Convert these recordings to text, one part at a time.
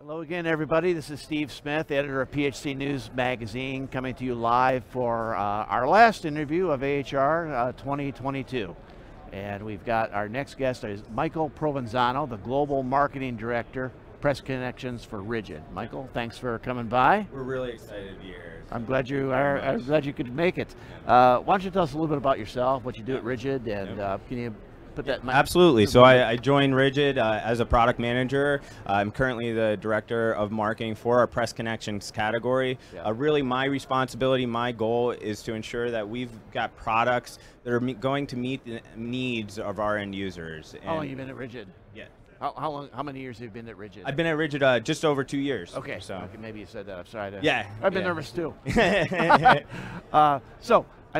Hello again, everybody. This is Steve Smith, editor of PHC News Magazine, coming to you live for our last interview of AHR 2022. And we've got our next guest is Michael Provenzano, the Global Marketing Director, Press Connections for RIDGID. Michael, thanks for coming by. We're really excited to be here. So I'm glad you are. I'm glad you could make it. Why don't you tell us a little bit about yourself, what you do at RIDGID, and can you put that in mind? Absolutely. So I joined RIDGID as a product manager. I'm currently the director of marketing for our Press Connections category. Yeah. Really, my responsibility, my goal is to ensure that we've got products that are going to meet the needs of our end users. And how long have you been at RIDGID? Yeah. How long? How many years have you been at RIDGID? I've been at RIDGID just over 2 years. Okay. So okay, maybe you said that. I'm sorry. I've been nervous too. So I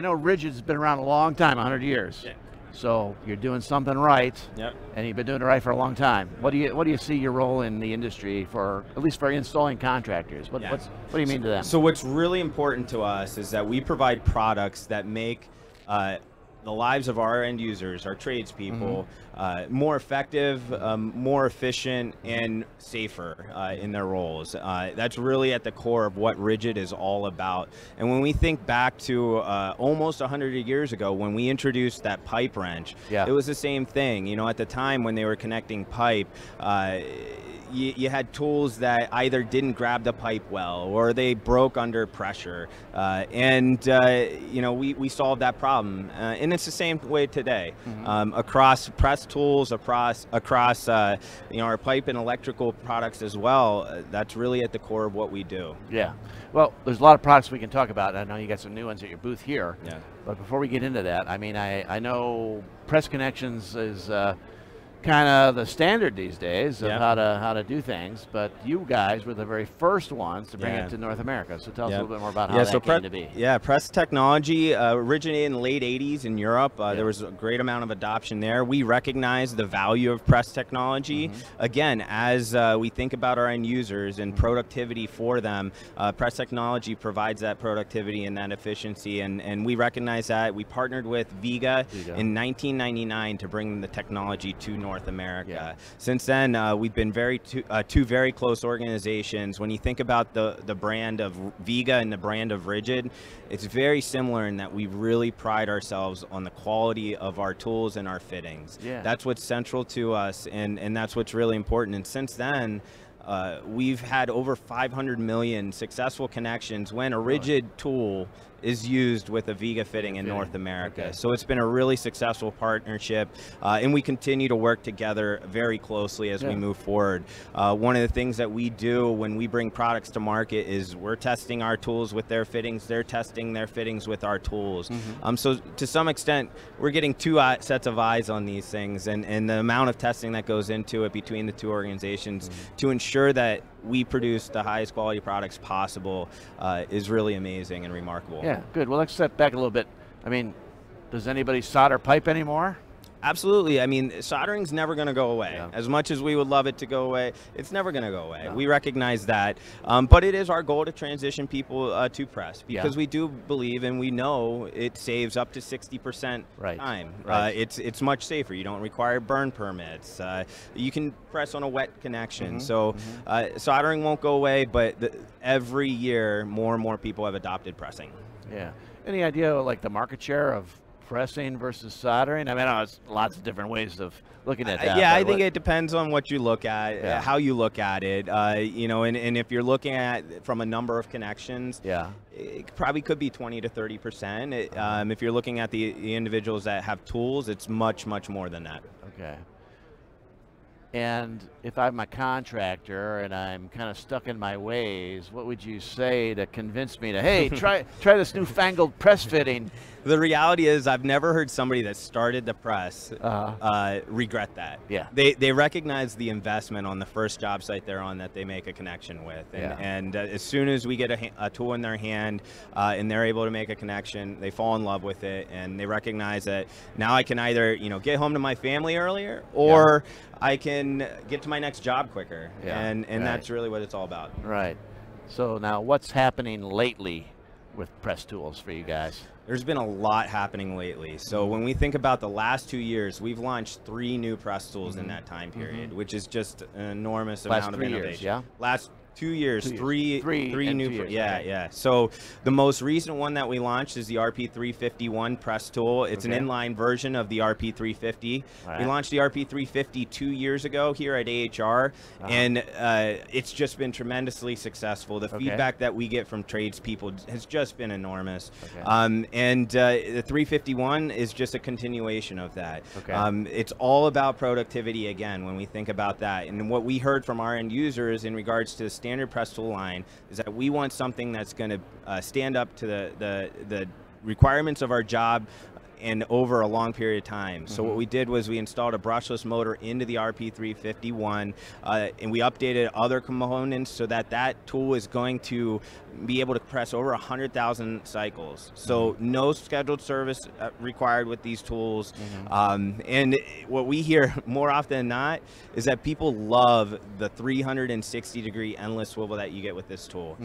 know RIDGID's been around a long time, 100 years. Yeah. So you're doing something right, yep. And you've been doing it right for a long time. What do you see your role in the industry for, at least for installing contractors? What do you mean to them? So what's really important to us is that we provide products that make the lives of our end users, our tradespeople, mm-hmm. More effective, more efficient, and safer in their roles. That's really at the core of what RIDGID is all about. And when we think back to almost 100 years ago, when we introduced that pipe wrench, yeah. It was the same thing. You know, at the time when they were connecting pipe, you had tools that either didn't grab the pipe well or they broke under pressure. You know, we solved that problem. And it's the same way today. Mm-hmm. Across press tools, across you know, our pipe and electrical products as well, that's really at the core of what we do. Yeah. Well, there's a lot of products we can talk about. I know you got some new ones at your booth here. Yeah. But before we get into that, I mean, I know Press Connections is kind of the standard these days of, yeah, how to do things, but you guys were the very first ones to bring, yeah, it to North America. So tell, yeah, us a little bit more about how, yeah, that so came to be. Yeah, press technology originated in the late 80s in Europe. Yeah. There was a great amount of adoption there. We recognize the value of press technology. Mm-hmm. Again, as we think about our end users and productivity for them, press technology provides that productivity and that efficiency, and we recognize that. We partnered with Viega in 1999 to bring the technology to North America. Yeah. Since then, we've been two very close organizations. When you think about the brand of Viega and the brand of RIDGID, it's very similar in that we really pride ourselves on the quality of our tools and our fittings. Yeah. That's what's central to us, and that's what's really important. And since then, we've had over 500 million successful connections when a RIDGID tool is used with a Viega fitting in North America. Okay. So it's been a really successful partnership, and we continue to work together very closely as, yeah, we move forward. One of the things that we do when we bring products to market is we're testing our tools with their fittings, they're testing their fittings with our tools. Mm-hmm. So to some extent, we're getting two sets of eyes on these things, and the amount of testing that goes into it between the two organizations, mm-hmm, to ensure that we produce the highest quality products possible is really amazing and remarkable. Yeah, good. Well, let's step back a little bit. I mean, does anybody solder pipe anymore? Absolutely. I mean, soldering's never going to go away. Yeah. As much as we would love it to go away, it's never going to go away. No. We recognize that. But it is our goal to transition people to press, because, yeah, we do believe and we know it saves up to 60% time. Right. It's much safer. You don't require burn permits. You can press on a wet connection. Mm-hmm. So soldering won't go away, but every year more and more people have adopted pressing. Yeah. Any idea like the market share of pressing versus soldering? I mean, I know it's lots of different ways of looking at that. Yeah, I think it depends on what you look at, yeah, how you look at it. You know, and if you're looking at from a number of connections, yeah, it probably could be 20 to 30%. If you're looking at the individuals that have tools, it's much, much more than that. Okay. And if I'm a contractor and I'm kind of stuck in my ways, what would you say to convince me to, hey, try this newfangled press fitting? The reality is I've never heard somebody that started the press regret that. Yeah. They recognize the investment on the first job site they're on that they make a connection with. And, yeah, and as soon as we get a tool in their hand and they're able to make a connection, they fall in love with it, and they recognize that now I can either, you know, get home to my family earlier, or, yeah, I can get to my next job quicker, yeah, and right, that's really what it's all about. Right. So now what's happening lately with press tools for you guys? There's been a lot happening lately. So when we think about the last 2 years, we've launched 3 new press tools in that time period, which is just an enormous amount of innovation. Years, yeah? Last 2 years, three new years, yeah, yeah. So the most recent one that we launched is the RP351 press tool. It's an inline version of the RP350. Right. We launched the RP350 2 years ago here at AHR, and it's just been tremendously successful. The feedback that we get from tradespeople has just been enormous. And the 351 is just a continuation of that. It's all about productivity again when we think about that. And what we heard from our end users in regards to the standard press tool line is that we want something that's going to stand up to the requirements of our job and over a long period of time. So what we did was we installed a brushless motor into the RP351, and we updated other components so that that tool is going to be able to press over 100,000 cycles. So no scheduled service required with these tools. And what we hear more often than not is that people love the 360-degree endless swivel that you get with this tool.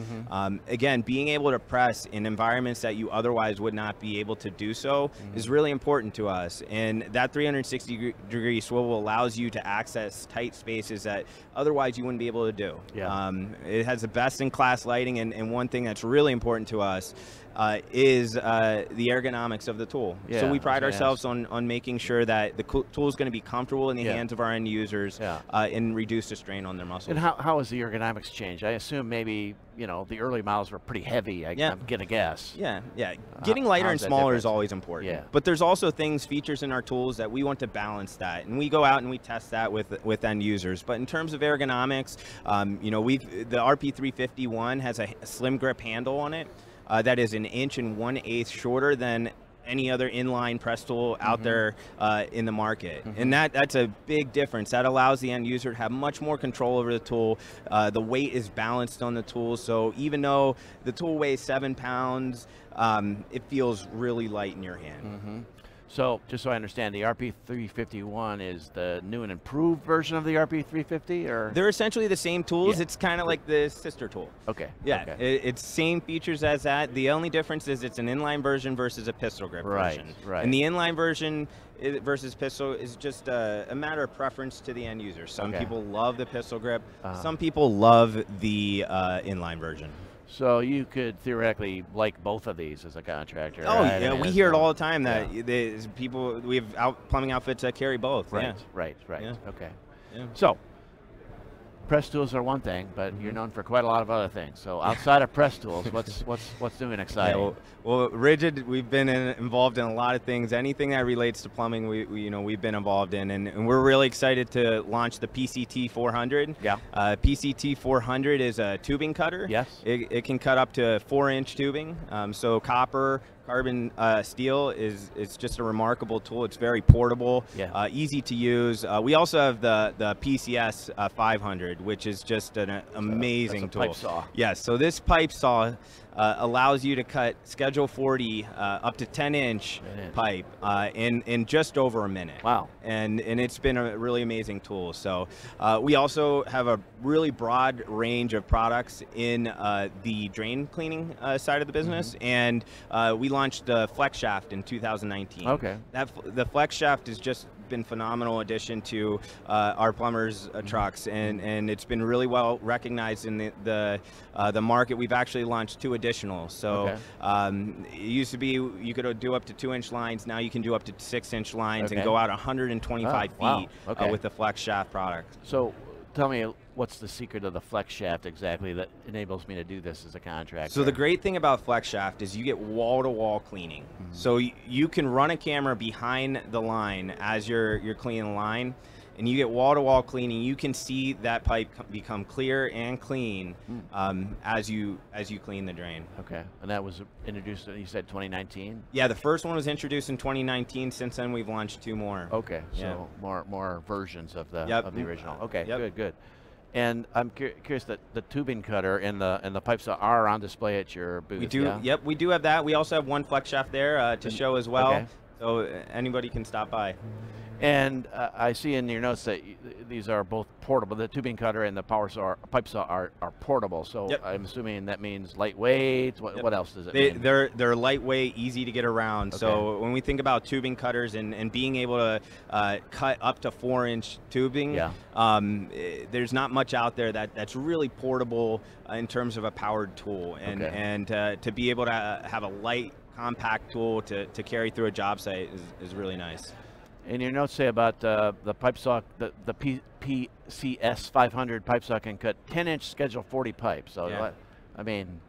Again, being able to press in environments that you otherwise would not be able to do so is really important to us, and that 360-degree swivel allows you to access tight spaces that otherwise you wouldn't be able to do. It has the best-in-class lighting, and one thing that's really important to us is the ergonomics of the tool. So we pride ourselves on making sure that the tool is going to be comfortable in the hands of our end users and reduce the strain on their muscles. And how has the ergonomics changed? I assume maybe, you know, the early models were pretty heavy, I'm going to guess. Getting lighter and smaller is always important. But there's also things, features in our tools that we want to balance that. And we go out and we test that with end users. But in terms of ergonomics, you know, the RP351 has a slim grip handle on it. That is 1 1/8" shorter than any other inline press tool out there in the market. And that's a big difference. That allows the end user to have much more control over the tool. The weight is balanced on the tool. So even though the tool weighs 7 pounds, it feels really light in your hand. So, just so I understand, the RP351 is the new and improved version of the RP350, or? They're essentially the same tools. It's kind of like the sister tool. It's same features as that. The only difference is it's an inline version versus a pistol grip version. And the inline version versus pistol is just a matter of preference to the end user. Some people love the pistol grip. Some people love the inline version. So you could theoretically like both of these as a contractor. Yeah, we hear it all the time that people, we have plumbing outfits that carry both. So press tools are one thing, but you're known for quite a lot of other things. So outside of press tools, what's doing exciting? Well, RIDGID, we've been involved in a lot of things. Anything that relates to plumbing, we you know, we've been involved in, and we're really excited to launch the PCT 400. PCT 400 is a tubing cutter. It can cut up to 4-inch tubing. So copper, carbon, steel is just a remarkable tool. It's very portable, easy to use. We also have the PCS 500, which is just an amazing tool. Pipe saw. So this pipe saw allows you to cut Schedule 40 up to 10-inch pipe in just over a minute. Wow! And it's been a really amazing tool. So we also have a really broad range of products in the drain cleaning side of the business, and we launched the Flex Shaft in 2019. The Flex Shaft has just been phenomenal addition to our plumbers' trucks, and it's been really well recognized in the market. We've actually launched 2 additional. So it used to be you could do up to 2-inch lines. Now you can do up to 6-inch lines and go out 125 feet with the Flex Shaft product. So tell me, what's the secret of the Flex Shaft exactly that enables me to do this as a contractor? So the great thing about Flex Shaft is you get wall-to-wall cleaning. So you can run a camera behind the line as you're cleaning the line, and you get wall-to-wall cleaning. You can see that pipe become clear and clean as you clean the drain. And that was introduced, you said, 2019? Yeah, the first one was introduced in 2019. Since then, we've launched 2 more. So more versions of the of the original. Good. And I'm curious that the tubing cutter and the pipe saw are on display at your booth. We do. Yep, we do have that. We also have 1 Flex Shaft there to show as well, so anybody can stop by. And I see in your notes that these are both portable. The tubing cutter and the power saw, pipe saw, are portable. So yep. I'm assuming that means lightweight. What, yep. what else does it mean? They're lightweight, easy to get around. Okay. So when we think about tubing cutters and being able to cut up to 4-inch tubing, yeah. There's not much out there that's really portable in terms of a powered tool. And, okay. and to be able to have a light, compact tool to carry through a job site is really nice. And your notes say about the pipe saw, the PCS 500 pipe saw can cut 10-inch Schedule 40 pipe. So, yeah. I mean,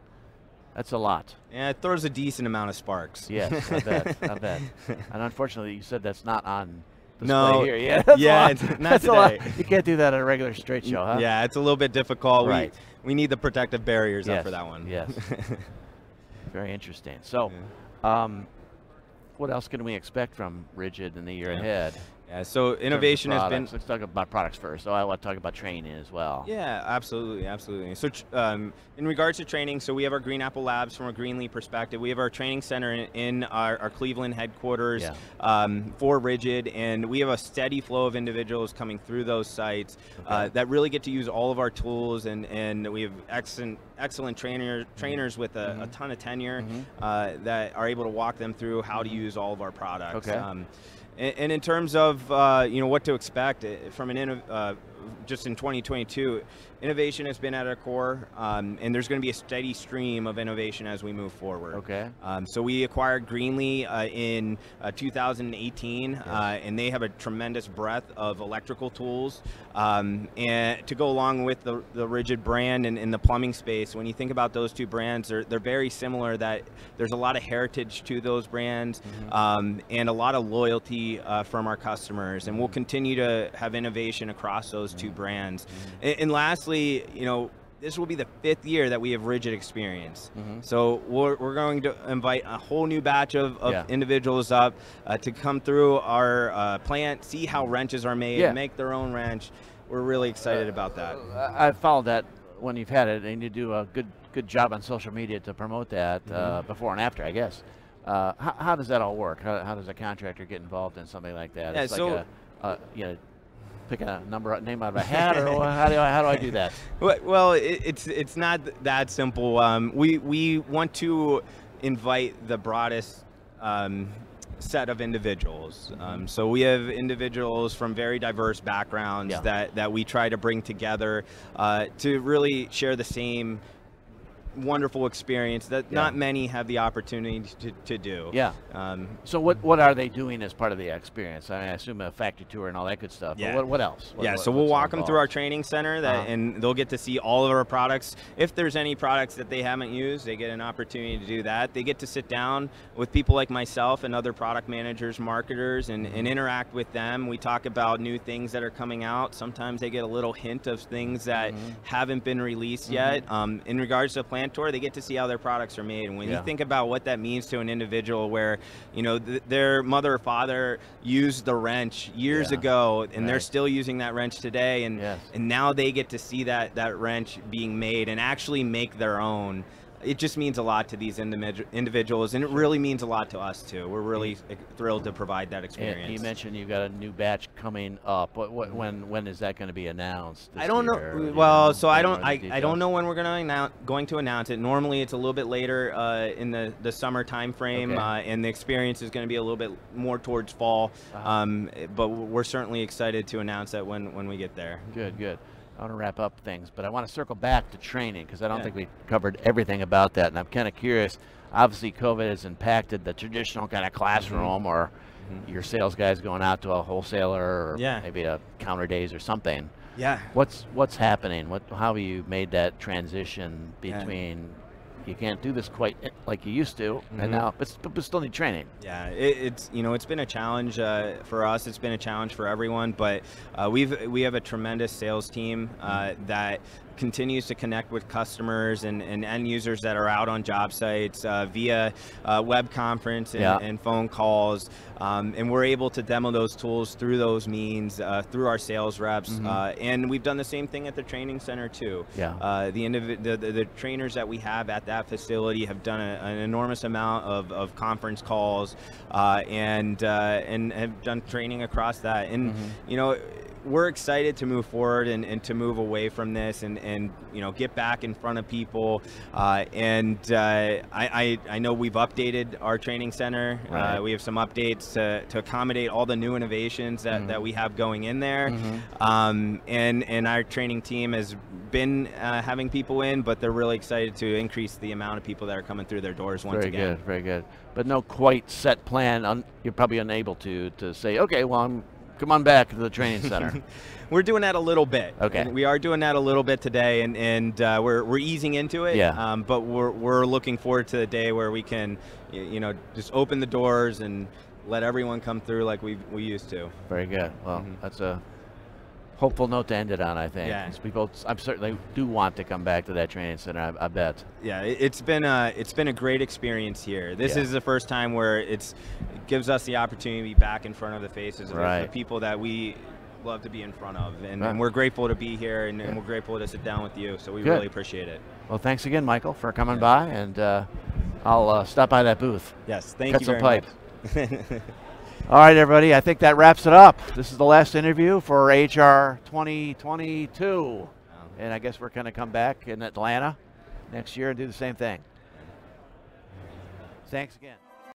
that's a lot. Yeah, it throws a decent amount of sparks. Yes, I bet, I bet. And unfortunately, you said that's not on display here. Yeah, that's yeah, a lot. It's not that's today. A lot. You can't do that on a regular straight show, huh? Yeah, it's a little bit difficult. Right. We need the protective barriers yes. up for that one. Yes. Very interesting. So, yeah. What else can we expect from RIDGID in the year yeah. ahead? Yeah, so innovation has been... Let's talk about products first. So I want to talk about training as well. Yeah, absolutely, absolutely. So in regards to training, so we have our Green Apple Labs from a Greenlee perspective. We have our training center in our Cleveland headquarters yeah. For RIDGID, and we have a steady flow of individuals coming through those sites okay. That really get to use all of our tools, and we have excellent trainers with a ton of tenure that are able to walk them through how to use all of our products. Okay. And in terms of you know, what to expect from just in 2022, innovation has been at our core, and there's going to be a steady stream of innovation as we move forward. Okay. So we acquired Greenlee in 2018, yes. And they have a tremendous breadth of electrical tools, and to go along with the RIDGID brand and in the plumbing space. When you think about those two brands, they're very similar. That there's a lot of heritage to those brands, and a lot of loyalty from our customers, and we'll continue to have innovation across those two brands. And lastly, you know, this will be the 5th year that we have RIDGID Experience. So we're going to invite a whole new batch of yeah. individuals up to come through our plant, see how wrenches are made, yeah. make their own wrench. We're really excited about that. I've followed that when you've had it, and you do a good job on social media to promote that before and after, I guess. How does that all work? How does a contractor get involved in something like that? Yeah, it's so like you know, picking a name out of a hat, or how do I do that? Well, it's not that simple. We want to invite the broadest set of individuals. So we have individuals from very diverse backgrounds yeah. that we try to bring together to really share the same wonderful experience that yeah. not many have the opportunity to do. Yeah. So what are they doing as part of the experience? I mean, I assume a factory tour and all that good stuff. Yeah. But what else? What, yeah. So we'll walk them through our training center, that, and they'll get to see all of our products. If there's any products that they haven't used, they get an opportunity to do that. They get to sit down with people like myself and other product managers, marketers, and interact with them. We talk about new things that are coming out. Sometimes they get a little hint of things that haven't been released yet. In regards to plant tour, they get to see how their products are made, and when yeah. you think about what that means to an individual, where you know their mother or father used the wrench years yeah. ago, and right. they're still using that wrench today, and yes. and now they get to see that wrench being made and actually make their own. It just means a lot to these individuals, and it really means a lot to us too. We're really thrilled to provide that experience. And you mentioned you've got a new batch coming up. When is that going to be announced? I don't know. Well, so I don't know when we're going to announce it. Normally, it's a little bit later in the summer time frame, okay. And the experience is going to be a little bit more towards fall. But we're certainly excited to announce that when we get there. Good, good. I want to wrap up things, but I want to circle back to training, because I don't yeah. think we covered everything about that, and I'm kind of curious. Obviously, COVID has impacted the traditional kind of classroom, or your sales guys going out to a wholesaler, or yeah. maybe a counter days or something. Yeah. What's happening? How have you made that transition between? Yeah. You can't do this quite like you used to, and now but still need training. Yeah, it's you know, it's been a challenge for us. It's been a challenge for everyone, but we have a tremendous sales team that continues to connect with customers and end users that are out on job sites via web conference and, yeah, and phone calls. And we're able to demo those tools through those means, through our sales reps. Mm-hmm. And we've done the same thing at the training center too. Yeah. The trainers that we have at that facility have done an enormous amount of conference calls and have done training across that. And mm-hmm. you know, we're excited to move forward and to move away from this and you know, get back in front of people. I know we've updated our training center. Right. We have some updates to accommodate all the new innovations that, mm-hmm. that we have going in there. Mm-hmm. And our training team has been having people in, but they're really excited to increase the amount of people that are coming through their doors once again. Very good, very good. But no quite set plan. You're probably unable to say, okay, well, come on back to the training center. We're doing that a little bit. Okay. And we are doing that a little bit today, and we're easing into it. Yeah. But we're looking forward to the day where we can, you know, just open the doors and let everyone come through like we used to. Very good. Well, mm-hmm. that's a hopeful note to end it on, I think. Yeah. People, I'm certainly do want to come back to that training center. I bet. Yeah, it's been a great experience here. This yeah. is the first time where it gives us the opportunity to be back in front of the faces of right. the people that we love to be in front of, and, right. and we're grateful to be here, and, yeah. and we're grateful to sit down with you. So we Good. Really appreciate it. Well, thanks again, Michael, for coming yeah. by, and I'll stop by that booth. Yes, thank Cut you some very pipe. Much. All right, everybody, I think that wraps it up. This is the last interview for AHR 2022. And I guess we're going to come back in Atlanta next year and do the same thing. Thanks again.